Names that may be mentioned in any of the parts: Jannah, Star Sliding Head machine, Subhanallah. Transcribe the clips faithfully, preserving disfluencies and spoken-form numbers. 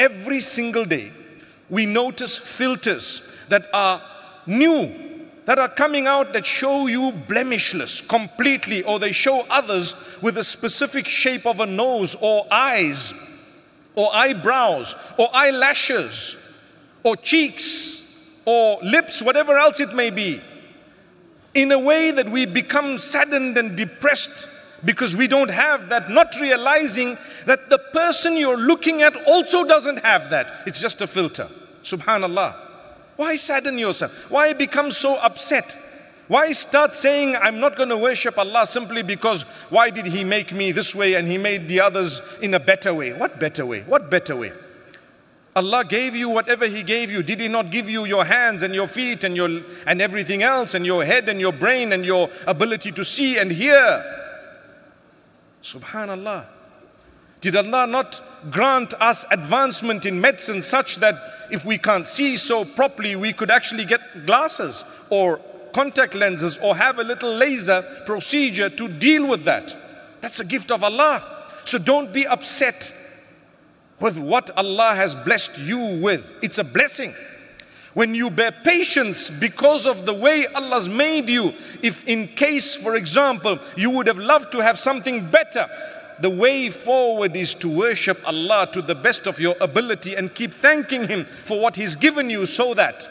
every single day, we notice filters that are new, that are coming out that show you blemishless completely, or they show others with a specific shape of a nose or eyes or eyebrows or eyelashes or cheeks or lips, whatever else it may be, in a way that we become saddened and depressed because we don't have that, not realizing that the person you're looking at also doesn't have that. It's just a filter. Subhanallah. Why sadden yourself? Why become so upset? Why start saying, I'm not going to worship Allah simply because why did He make me this way and He made the others in a better way? What better way? What better way? Allah gave you whatever He gave you. Did He not give you your hands and your feet and your and everything else, and your head and your brain and your ability to see and hear? Subhanallah. Did Allah not grant us advancement in medicine such that if we can't see so properly, we could actually get glasses or contact lenses or have a little laser procedure to deal with that? That's a gift of Allah. So don't be upset with what Allah has blessed you with. It's a blessing. When you bear patience because of the way Allah's made you, if in case, for example, you would have loved to have something better, the way forward is to worship Allah to the best of your ability and keep thanking Him for what He's given you, so that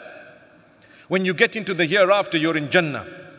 when you get into the hereafter, you're in Jannah.